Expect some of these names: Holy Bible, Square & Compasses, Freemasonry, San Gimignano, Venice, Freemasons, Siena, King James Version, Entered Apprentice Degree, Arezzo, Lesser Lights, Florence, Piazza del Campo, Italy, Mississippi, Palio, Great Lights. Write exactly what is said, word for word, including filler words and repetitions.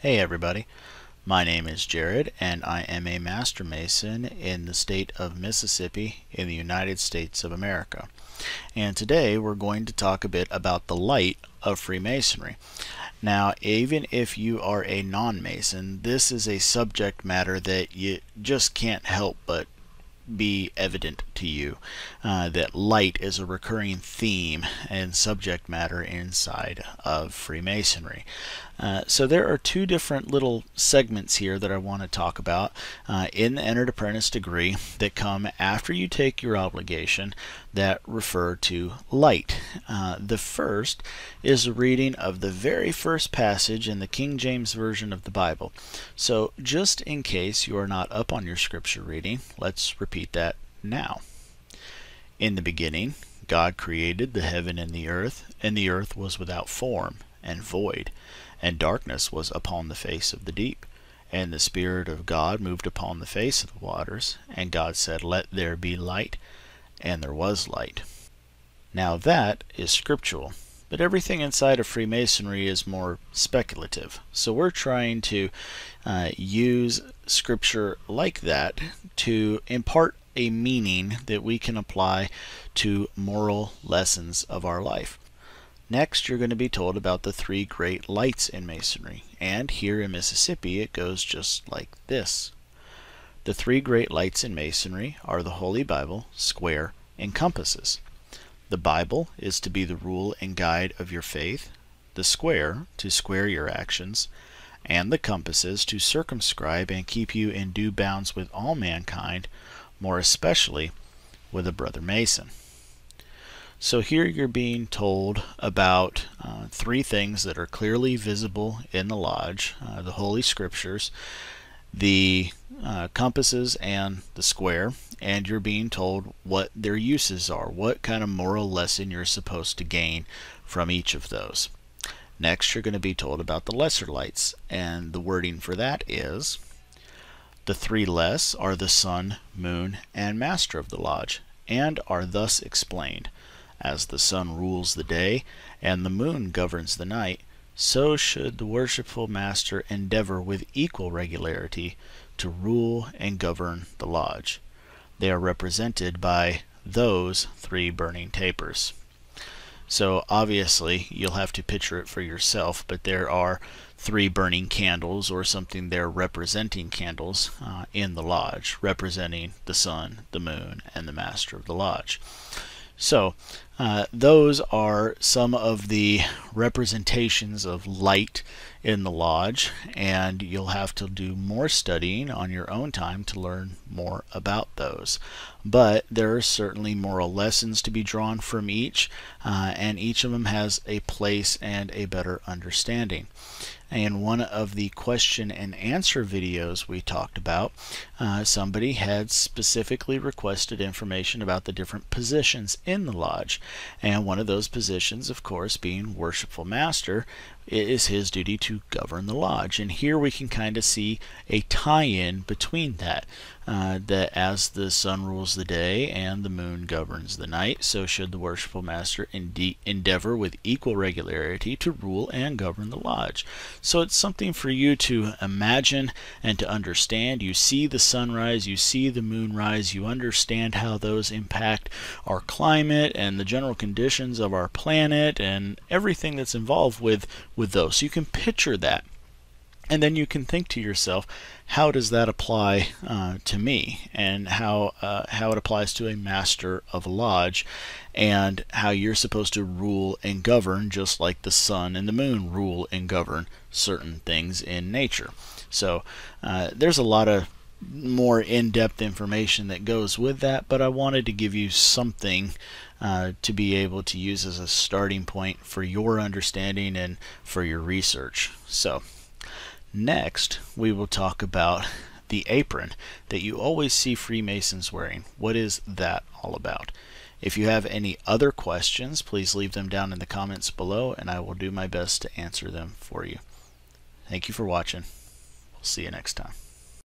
Hey everybody, my name is Jared and I am a Master Mason in the state of Mississippi in the United States of America. And today we're going to talk a bit about the light of Freemasonry. Now, even if you are a non-Mason, this is a subject matter that you just can't help but be evident to you, uh, that light is a recurring theme and subject matter inside of Freemasonry. Uh, so there are two different little segments here that I want to talk about uh, in the Entered Apprentice Degree that come after you take your obligation that refer to light. Uh, the first is a reading of the very first passage in the King James Version of the Bible. So just in case you are not up on your scripture reading, let's repeat that now. In the beginning, God created the heaven and the earth, and the earth was without form and void, and darkness was upon the face of the deep. And the Spirit of God moved upon the face of the waters, and God said, Let there be light, and there was light. Now that is scriptural, but everything inside of Freemasonry is more speculative. So we're trying to uh, use scripture like that to impart a meaning that we can apply to moral lessons of our life. Next, you're going to be told about the three great lights in Masonry, and here in Mississippi it goes just like this. The three great lights in Masonry are the Holy Bible, square, and compasses. The Bible is to be the rule and guide of your faith, the square to square your actions, and the compasses to circumscribe and keep you in due bounds with all mankind, more especially with a brother Mason. So here you're being told about uh, three things that are clearly visible in the lodge, uh, the Holy Scriptures, the uh, compasses, and the square, and you're being told what their uses are, what kind of moral lesson you're supposed to gain from each of those. Next, you're going to be told about the lesser lights, and the wording for that is, the three less are the sun, moon, and master of the lodge, and are thus explained. As the sun rules the day, and the moon governs the night, so should the worshipful master endeavor with equal regularity to rule and govern the lodge. They are represented by those three burning tapers. So obviously you'll have to picture it for yourself, but there are three burning candles or something there representing candles uh, in the lodge, representing the sun, the moon, and the master of the lodge. So uh, those are some of the representations of light in the lodge, and you'll have to do more studying on your own time to learn more about those. But there are certainly moral lessons to be drawn from each, uh, and each of them has a place and a better understanding. In one of the question and answer videos we talked about, uh, somebody had specifically requested information about the different positions in the lodge, and one of those positions, of course, being worshipful master, it is his duty to govern the lodge. And here we can kind of see a tie-in between that, uh, that as the sun rules the day and the moon governs the night, so should the worshipful master endeavor with equal regularity to rule and govern the lodge. So it's something for you to imagine and to understand. You see the sunrise, you see the moon rise, you understand how those impact our climate and the general conditions of our planet and everything that's involved with, with those. So you can picture that. And then you can think to yourself, how does that apply uh, to me, and how uh, how it applies to a master of a lodge, and how you're supposed to rule and govern just like the sun and the moon rule and govern certain things in nature. So uh, there's a lot of more in-depth information that goes with that, but I wanted to give you something uh, to be able to use as a starting point for your understanding and for your research. So next, we will talk about the apron that you always see Freemasons wearing. What is that all about? If you have any other questions, please leave them down in the comments below, and I will do my best to answer them for you. Thank you for watching. We'll see you next time.